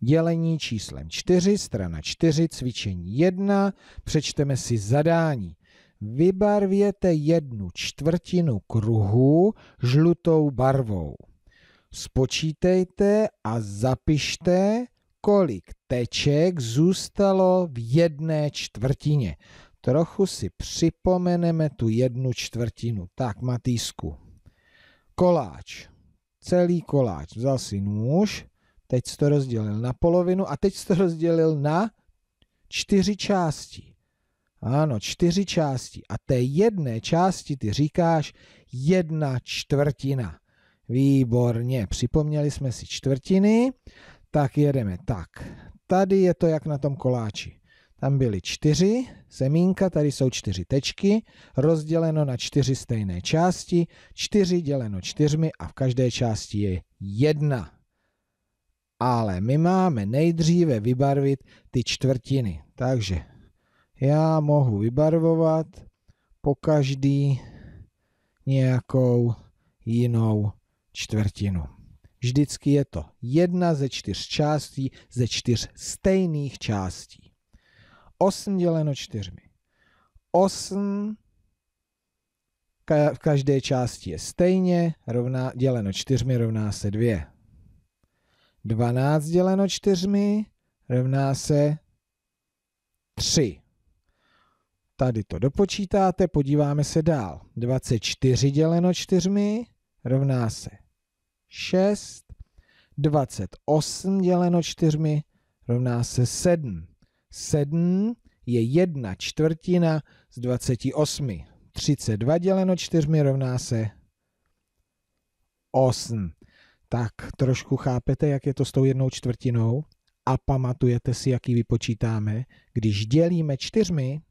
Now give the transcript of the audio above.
dělení číslem 4, strana 4, cvičení 1, přečteme si zadání. Vybarvěte 1/4 kruhu žlutou barvou. Spočítejte a zapište, kolik teček zůstalo v 1/4. Trochu si připomeneme tu 1/4. Tak, Matýsku. Koláč. Celý koláč. Vzal si nůž, teď jsi to rozdělil na polovinu a teď jsi to rozdělil na 4 části. Ano, 4 části. A té jedné části ty říkáš 1/4. Výborně, připomněli jsme si čtvrtiny, tak jedeme tak. Tady je to jak na tom koláči. Tam byly 4 semínka, tady jsou 4 tečky, rozděleno na 4 stejné části, 4 děleno 4 a v každé části je 1. Ale my máme nejdříve vybarvit ty čtvrtiny, takže já mohu vybarvovat po každý nějakou jinou čtvrtinu. Vždycky je to 1 ze 4 částí, ze 4 stejných částí. 8 děleno 4. 8 v každé části je stejně, děleno 4 rovná se 2. 12 děleno 4 rovná se 3. Tady to dopočítáte, podíváme se dál. 24 děleno 4 rovná se 6. 28 děleno 4 rovná se 7. 7 je 1/4 z 28. 32 děleno 4 rovná se 8. Tak trošku chápete, jak je to s tou 1/4 a pamatujete si, jak ji vypočítáme, když dělíme 4.